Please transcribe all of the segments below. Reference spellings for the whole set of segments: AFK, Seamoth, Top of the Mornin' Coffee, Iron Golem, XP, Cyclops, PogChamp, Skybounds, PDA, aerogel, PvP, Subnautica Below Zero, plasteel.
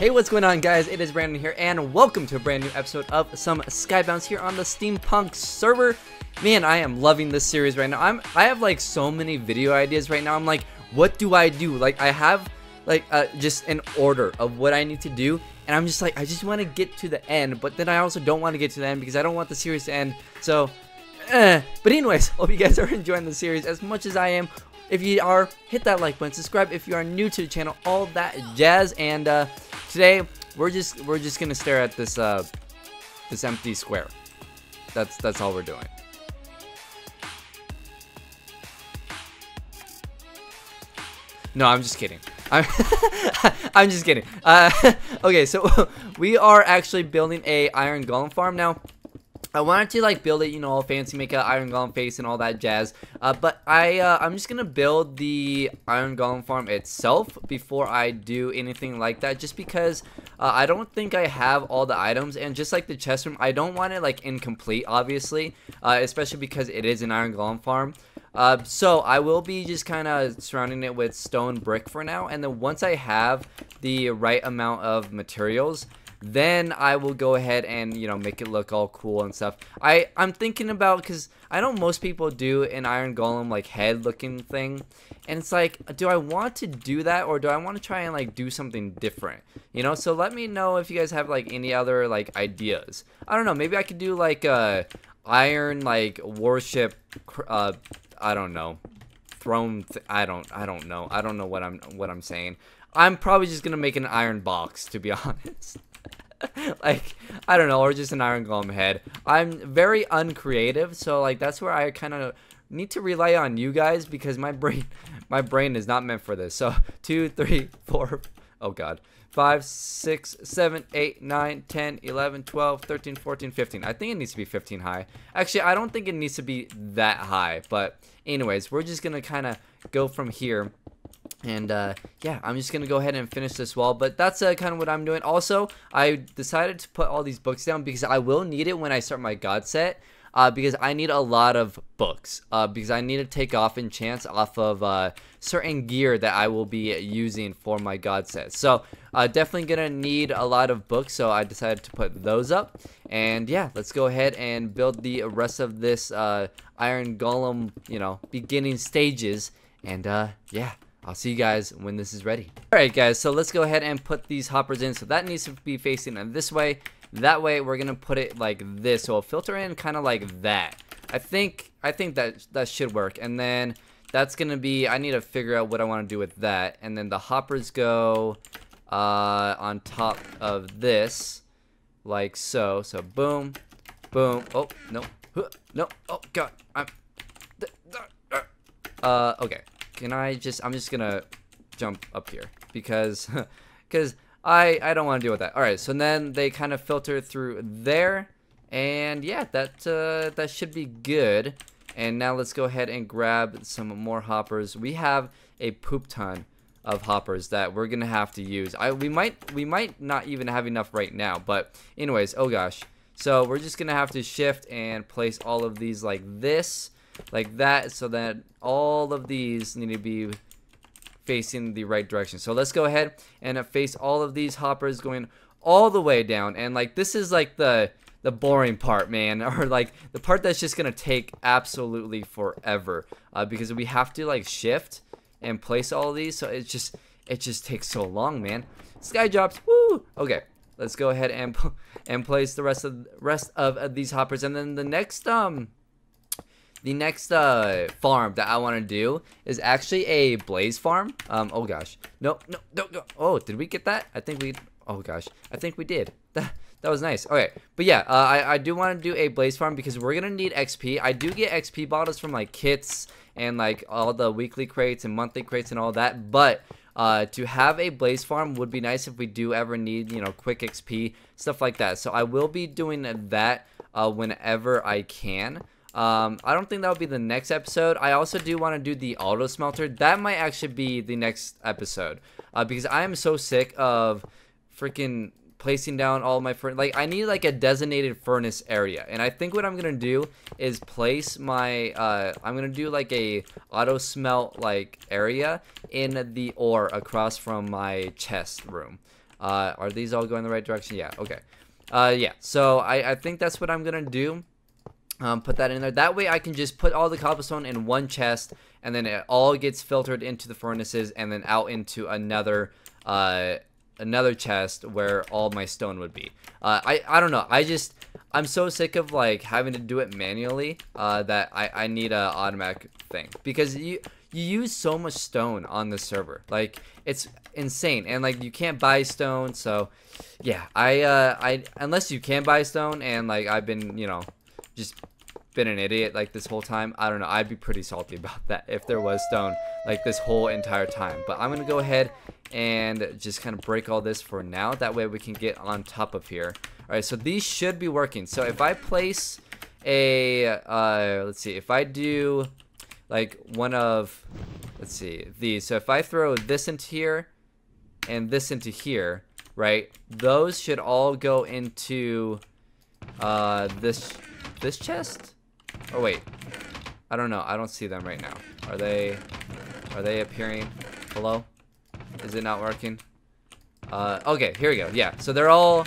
Hey, what's going on, guys? It is Brandon here, and welcome to a brand new episode of some Skybounds here on the Steampunk server. Man, I am loving this series right now. I have like so many video ideas right now. I'm like, what do I do? Like, I have like just an order of what I need to do, and I'm just like, I just want to get to the end, but then I also don't want to get to the end because I don't want the series to end. So, but anyways, hope you guys are enjoying the series as much as I am. If you are, hit that like button, subscribe if you are new to the channel, all that jazz. And today we're just gonna stare at this this empty square. That's all we're doing. No, I'm just kidding. I'm just kidding. Okay, so we are actually building a iron golem farm now. I wanted to like build it, you know, all fancy, make an iron golem face and all that jazz. But I'm just gonna build the iron golem farm itself before I do anything like that, just because I don't think I have all the items, and just like the chest room, I don't want it like incomplete, obviously, especially because it is an iron golem farm. So I will be just kind of surrounding it with stone brick for now, and then once I have the right amount of materials, then I will go ahead and, you know, make it look all cool and stuff. I'm thinking about, because I know most people do an iron golem like head looking thing, and it's like, do I want to do that, or do I want to try and like do something different, you know? So let me know if you guys have like any other like ideas. I don't know, maybe I could do like a iron like warship, I don't know, throne. I don't know what I'm saying. I'm probably just gonna make an iron box, to be honest. Like, I don't know, or just an iron golem head. I'm very uncreative, so like that's where I kind of need to rely on you guys, because my brain is not meant for this. So 2 3 4 oh god, 5 6 7 8 9 10 11 12 13 14 15. I think it needs to be 15 high. Actually, I don't think it needs to be that high, but anyways, we're just gonna kind of go from here. And yeah, I'm just gonna go ahead and finish this wall, but that's kind of what I'm doing. Also, I decided to put all these books down because I will need it when I start my god set, because I need a lot of books, because I need to take off enchants off of certain gear that I will be using for my god set. So definitely gonna need a lot of books, so I decided to put those up. And yeah, let's go ahead and build the rest of this iron golem, you know, beginning stages. And yeah, I'll see you guys when this is ready. Alright guys, so let's go ahead and put these hoppers in. So that needs to be facing this way. That way we're gonna put it like this. So it'll filter in kind of like that. I think that should work. And then that's gonna be, I need to figure out what I want to do with that. And then the hoppers go on top of this, like so. So boom, boom. Oh no, no. Oh god, I'm. Okay. Can I just, I'm just gonna jump up here because I don't want to deal with that. All right, so then they kind of filter through there, and yeah, that should be good. And now let's go ahead and grab some more hoppers. We have a poop ton of hoppers that we're gonna have to use. We might not even have enough right now, but anyways, oh gosh. So we're just gonna have to shift and place all of these like this, like that, so that all of these need to be facing the right direction. So let's go ahead and face all of these hoppers going all the way down. And like this is like the boring part, man, or like the part that's just gonna take absolutely forever, because we have to like shift and place all of these. So it just takes so long, man. Sky drops, woo! Okay, let's go ahead and place the rest of these hoppers. And then the next farm that I want to do is actually a blaze farm. Oh gosh, no. Oh, did we get that? I think we. Oh gosh, I think we did. That was nice. Okay, but yeah, I do want to do a blaze farm because we're gonna need XP. I do get XP bottles from like kits and like all the weekly crates and monthly crates and all that, but to have a blaze farm would be nice if we do ever need, you know, quick XP stuff like that. So I will be doing that whenever I can. I don't think that'll be the next episode. I also do want to do the auto smelter. That might actually be the next episode, because I am so sick of freaking placing down all my furnace. Like, I need like a designated furnace area, and I think what I'm gonna do is place my I'm gonna do like a auto smelt like area in the ore across from my chest room. Are these all going the right direction? Yeah, okay. Yeah, so I think that's what I'm gonna do. Put that in there. That way I can just put all the cobblestone in one chest, and then it all gets filtered into the furnaces and then out into another another chest where all my stone would be. I don't know. I'm so sick of like having to do it manually that I need a automatic thing, because you use so much stone on the server, like it's insane, and like you can't buy stone. So yeah, I unless you can buy stone, and like I've been, you know, just been an idiot like this whole time. I don't know, I'd be pretty salty about that if there was stone like this whole entire time. But I'm gonna go ahead and just kind of break all this for now, that way we can get on top of here. All right, so these should be working. So if I place a let's see, if I do like one of, let's see, these, so if I throw this into here and this into here, right, those should all go into this chest. Oh wait, I don't know, I don't see them right now. Are they appearing? Hello? Is it not working? Okay, here we go. Yeah, so they're all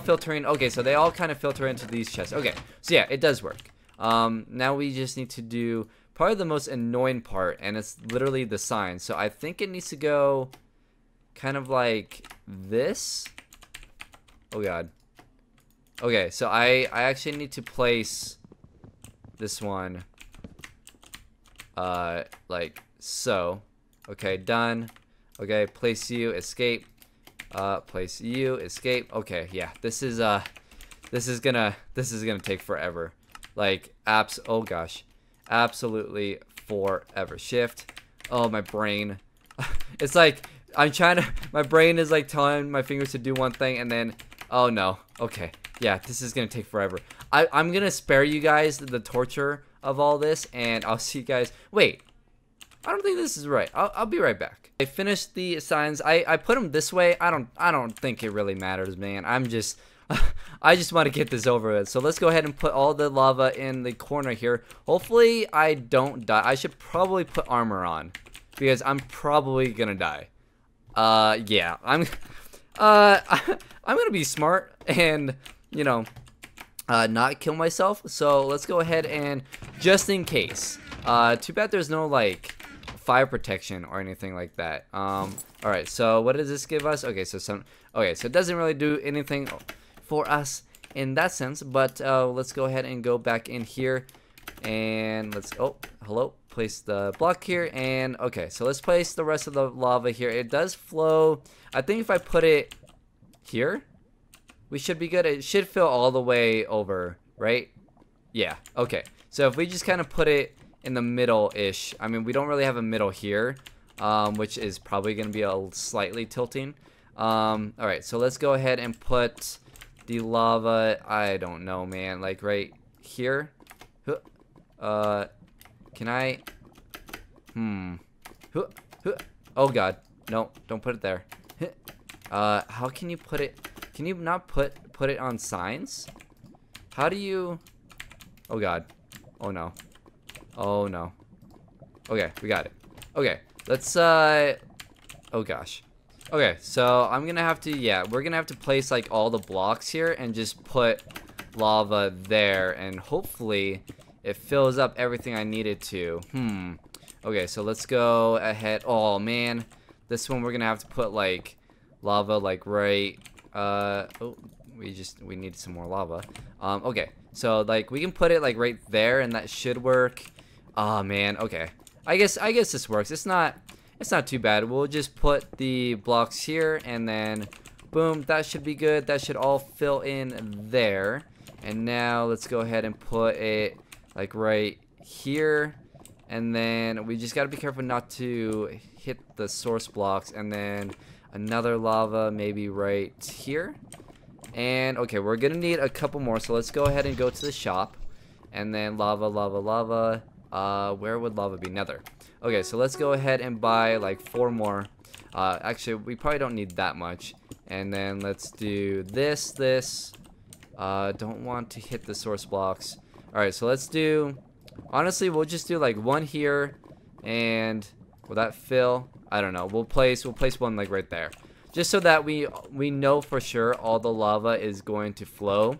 filtering. Okay, so they all kind of filter into these chests. Okay, so yeah, it does work. Now we just need to do probably the most annoying part, and it's literally the sign. So I think it needs to go kind of like this. Oh god. Okay, so I actually need to place this one like so. Okay, done. Okay, place you, escape. Place you, escape. Okay, yeah, this is gonna take forever, like oh gosh, absolutely forever. Shift. Oh, my brain. It's like I'm trying to, my brain is like telling my fingers to do one thing, and then oh no. Okay, yeah, this is gonna take forever. I'm gonna spare you guys the torture of all this, and I'll see you guys. Wait, I don't think this is right. I'll be right back. I finished the signs. I put them this way. I don't think it really matters, man. I just want to get this over with. So let's go ahead and put all the lava in the corner here. Hopefully I don't die. I should probably put armor on, because I'm probably gonna die. Yeah, I'm gonna be smart and, you know, not kill myself. So let's go ahead and, just in case. Too bad there's no like fire protection or anything like that. All right, so what does this give us? Okay, so it doesn't really do anything for us in that sense, but let's go ahead and go back in here, and let's, oh hello, place the block here, and okay, so let's place the rest of the lava here. It does flow. I think if I put it here, we should be good. It should fill all the way over, right? Yeah, okay, so if we just kind of put it in the middle-ish. I mean, we don't really have a middle here, which is probably going to be a slightly tilting. All right, so let's go ahead and put the lava, I don't know, man, like right here. Can I? Oh god, no, don't put it there. How can you put it? Can you not put it on signs? How do you? Oh god. Oh no. Oh no. Okay, we got it. Okay, let's oh gosh. Okay, so I'm gonna have to, yeah, we're gonna have to place like all the blocks here and just put lava there, and hopefully it fills up everything I needed to. Okay, so let's go ahead. Oh man, this one we're gonna have to put like lava like right, oh, we need some more lava. Okay, so like we can put it like right there, and that should work. Oh man, okay, I guess this works. It's not too bad. We'll just put the blocks here, and then boom, that should be good. That should all fill in there. And now let's go ahead and put it like right here, and then we just got to be careful not to hit the source blocks, and then another lava maybe right here. And okay, we're gonna need a couple more, so let's go ahead and go to the shop, and then lava. Where would lava be? Nether. Okay, so let's go ahead and buy like 4 more. Actually, we probably don't need that much. And then let's do this. Don't want to hit the source blocks. All right, so let's do, honestly, we'll just do like one here, and will that fill? I don't know. We'll place one like right there. just so that we know for sure all the lava is going to flow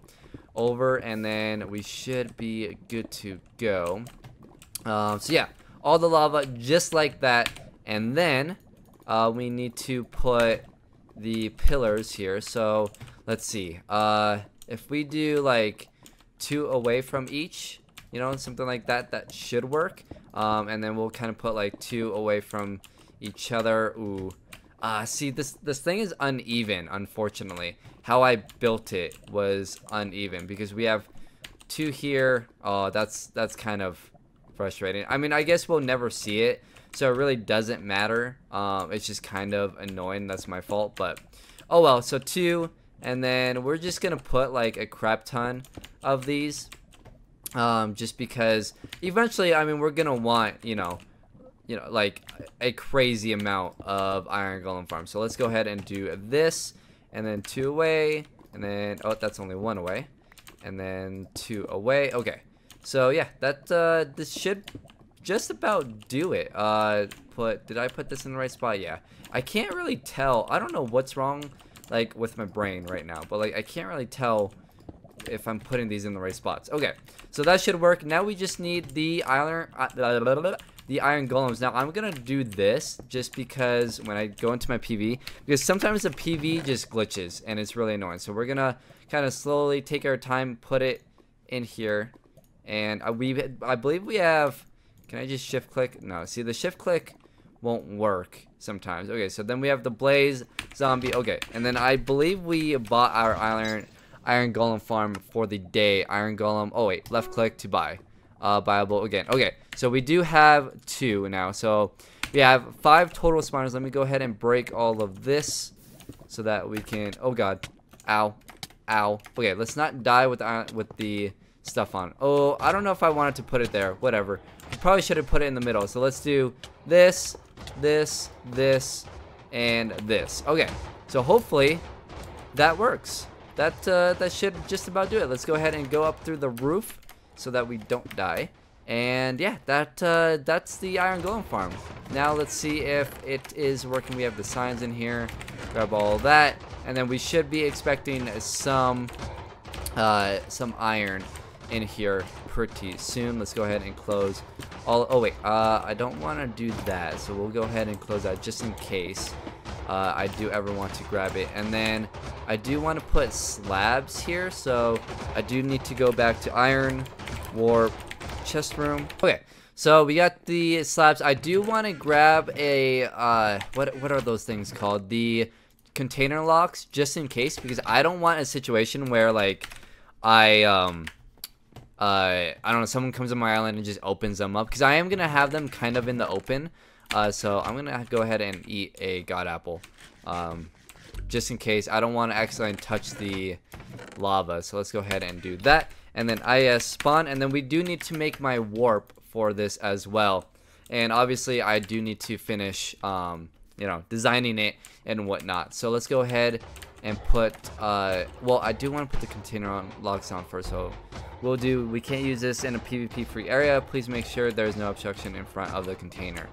over, and then we should be good to go. So yeah, all the lava just like that, and then we need to put the pillars here. So let's see, if we do like 2 away from each, you know, something like that, that should work. And then we'll kind of put like 2 away from each other. Ooh, see, this thing is uneven, unfortunately. How I built it was uneven because we have 2 here. Oh, that's kind of frustrating. I mean, I guess we'll never see it, so it really doesn't matter. It's just kind of annoying. That's my fault, but oh well. So 2, and then we're just gonna put like a crap ton of these, just because eventually, I mean, we're gonna want, you know, like a crazy amount of iron golem farm. So let's go ahead and do this, and then 2 away, and then, oh, that's only 1 away, and then 2 away. Okay, so yeah, that this should just about do it. Did I put this in the right spot? Yeah, I can't really tell. I don't know what's wrong, like, with my brain right now, but like I can't really tell if I'm putting these in the right spots. Okay, so that should work. Now we just need the iron golems. Now I'm gonna do this just because when I go into my PV, because sometimes the PV just glitches and it's really annoying. So we're gonna kind of slowly take our time, put it in here, and I believe we have. Can I just shift click? No. See, the shift click won't work sometimes. Okay, so then we have the blaze zombie. Okay, and then I believe we bought our iron golem farm for the day. Iron golem. Oh wait, left click to buy. Buyable again. Okay, so we do have 2 now, so we have 5 total spawners. Let me go ahead and break all of this so that we can, oh god, ow, ow. Okay, let's not die with the stuff on. Oh, I don't know if I wanted to put it there, whatever. I probably should have put it in the middle. So let's do this, this, this, and this. Okay, so hopefully that works. That should just about do it. Let's go ahead and go up through the roof so that we don't die. And yeah, that's the iron golem farm. Now let's see if it is working. We have the signs in here, grab all that, and then we should be expecting some iron in here pretty soon. Let's go ahead and close all. Oh wait, I don't want to do that, so we'll go ahead and close that just in case I do ever want to grab it. And then I do want to put slabs here, so I do need to go back to iron warp chest room. Okay, so we got the slabs. I do want to grab a what are those things called, the container locks, just in case, because I don't want a situation where like I don't know, someone comes on my island and just opens them up, because I am gonna have them kind of in the open. So I'm gonna go ahead and eat a god apple, just in case. I don't want to accidentally touch the lava, so let's go ahead and do that. And then I spawn, and then we do need to make my warp for this as well. And obviously I do need to finish you know, designing it and whatnot. So let's go ahead and put well, I do want to put the container locks on first, so we'll do, we can't use this in a PvP free area. Please make sure there's no obstruction in front of the container.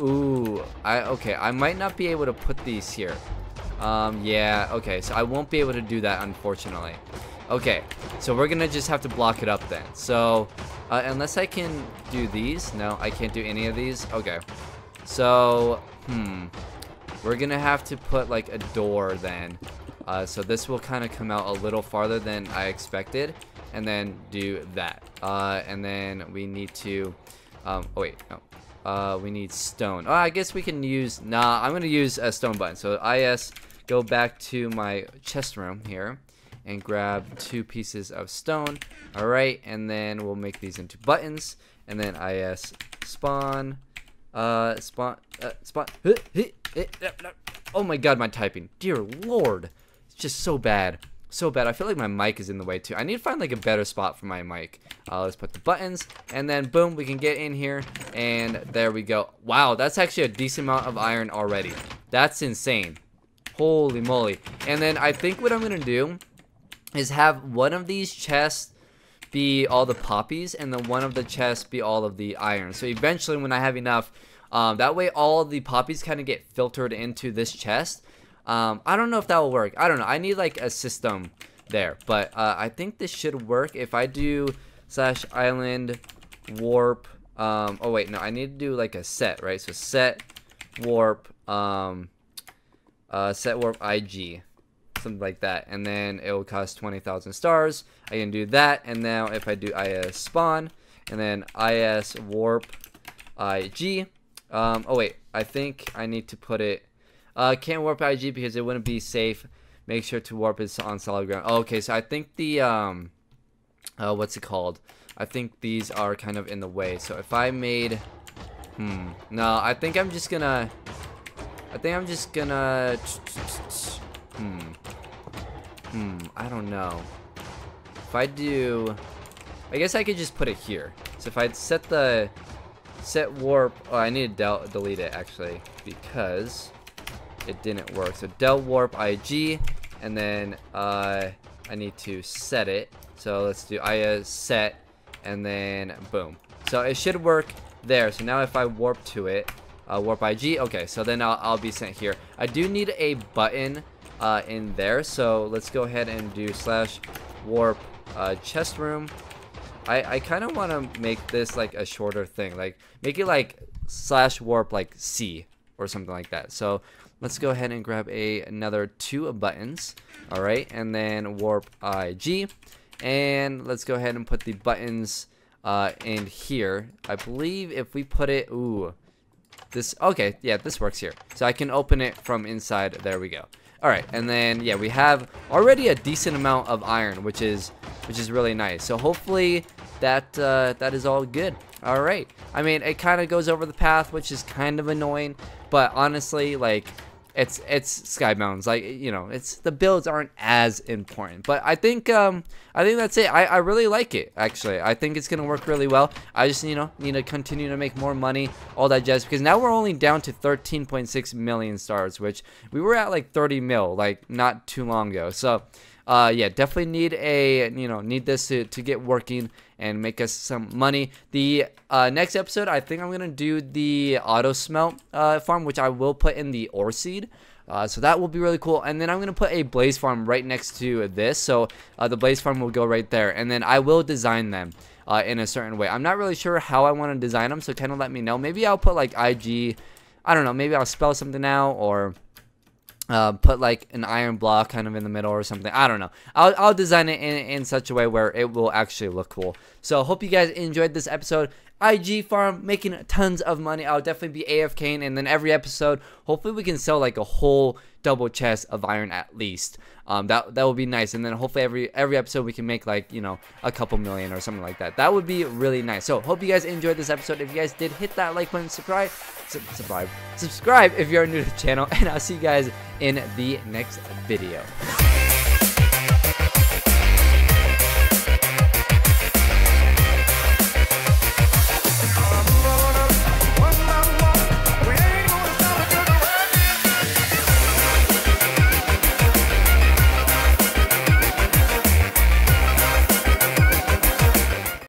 Ooh, okay, I might not be able to put these here. Yeah, okay, so I won't be able to do that, unfortunately. Okay, so we're gonna just have to block it up then. So unless I can do these. No, I can't do any of these. Okay, so we're gonna have to put like a door then, so this will kind of come out a little farther than I expected, and then do that. And then we need to oh wait, no, we need stone. Oh, I guess we can use, nah, I'm gonna use a stone button. So is go back to my chest room here and grab 2 pieces of stone. All right, and then we'll make these into buttons, and then is spawn. Oh my god, my typing, dear lord, it's just so bad, so bad. I feel like my mic is in the way too. I need to find like a better spot for my mic. Let's put the buttons, and then boom, we can get in here, and there we go. Wow, that's actually a decent amount of iron already. That's insane, holy moly. And then I think what I'm gonna do is have one of these chests be all the poppies, and then one of the chests be all of the iron. So eventually when I have enough, that way all the poppies kind of get filtered into this chest, I don't know if that will work. I don't know. I need like a system there, but I think this should work if I do slash island warp. Oh wait, no, I need to do like a set, right? So set warp, set warp IG, something like that, and then it will cost 20,000 stars. I can do that, and now if I do is spawn and then is warp IG, oh wait, I think I need to put it, can't warp IG because it wouldn't be safe. Make sure to warp it on solid ground. Oh, okay, so I think the what's it called? I think these are kind of in the way. So if I made, no, I think I'm just gonna, I don't know. If I do, I guess I could just put it here. So if I set the set warp, oh, I need to delete it actually because it didn't work. So del warp IG, and then I need to set it. So let's do set, and then boom. So it should work there. So now if I warp to it, warp IG. Okay, so then I'll be sent here. I do need a button in there. So let's go ahead and do slash warp chest room. I kind of want to make this like a shorter thing. Like make it like slash warp like C or something like that. So let's go ahead and grab another two buttons. All right, and then warp IG, and let's go ahead and put the buttons in here. I believe if we put it, this, okay, yeah, this works here. So I can open it from inside. There we go. All right, and then yeah, we have already a decent amount of iron, which is really nice. So hopefully that that is all good. All right. I mean, it kind of goes over the path, which is kind of annoying, but honestly, like, it's Skybounds, like, you know, it's the builds aren't as important, but I think that's it. I really like it actually. I think it's gonna work really well. I just, you know, need to continue to make more money, all that jazz, because now we're only down to 13.6 million stars, which we were at like 30 mil like not too long ago. So yeah, definitely need need this to get working and make us some money. The next episode, I think I'm gonna do the auto smelt farm, which I will put in the ore seed. So that will be really cool. And then I'm gonna put a blaze farm right next to this. So the blaze farm will go right there. And then I will design them in a certain way. I'm not really sure how I want to design them, so kind of let me know. Maybe I'll put like IG. I don't know. Maybe I'll spell something out, or put like an iron block kind of in the middle or something. I don't know. I'll design it in such a way where it will actually look cool. So hope you guys enjoyed this episode. IG farm, making tons of money. I'll definitely be AFKing, and then every episode hopefully we can sell like a whole double chest of iron at least. That would be nice, and then hopefully every episode we can make like, you know, a couple million or something like that. That would be really nice. So hope you guys enjoyed this episode. If you guys did, hit that like button, subscribe if you're new to the channel, and I'll see you guys in the next video.